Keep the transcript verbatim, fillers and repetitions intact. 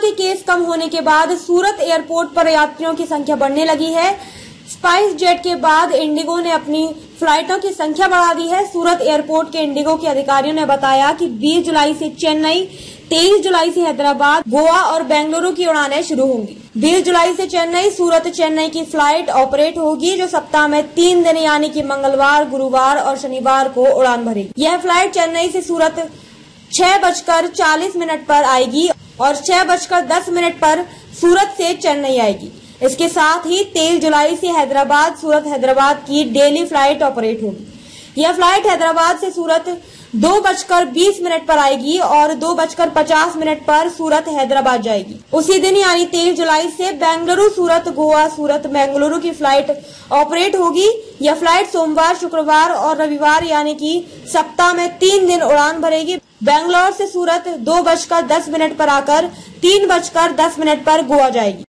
के केस कम होने के बाद सूरत एयरपोर्ट पर यात्रियों की संख्या बढ़ने लगी है। स्पाइस जेट के बाद इंडिगो ने अपनी फ्लाइटों की संख्या बढ़ा दी है। सूरत एयरपोर्ट के इंडिगो के अधिकारियों ने बताया कि बीस जुलाई से चेन्नई, तेईस जुलाई से हैदराबाद, गोवा और बेंगलुरू की उड़ानें शुरू होंगी। बीस जुलाई से चेन्नई सूरत चेन्नई की फ्लाइट ऑपरेट होगी, जो सप्ताह में तीन दिन यानी कि मंगलवार, गुरुवार और शनिवार को उड़ान भरेगी। यह फ्लाइट चेन्नई से सूरत छह बजकर चालीस मिनट पर आएगी और छह बजकर दस मिनट पर सूरत से चेन्नई आएगी। इसके साथ ही तेईस जुलाई से हैदराबाद सूरत हैदराबाद की डेली फ्लाइट ऑपरेट होगी। यह फ्लाइट हैदराबाद से सूरत दो बजकर बीस मिनट पर आएगी और दो बजकर पचास मिनट पर सूरत हैदराबाद जाएगी। उसी दिन यानी तेईस जुलाई से बेंगलुरु सूरत गोवा सूरत बेंगलुरु की फ्लाइट ऑपरेट होगी। यह फ्लाइट सोमवार, शुक्रवार और रविवार यानी कि सप्ताह में तीन दिन उड़ान भरेगी। बेंगलोर से सूरत दो बजकर दस मिनट पर आकर तीन बजकर दस मिनट पर गोवा जाएगी।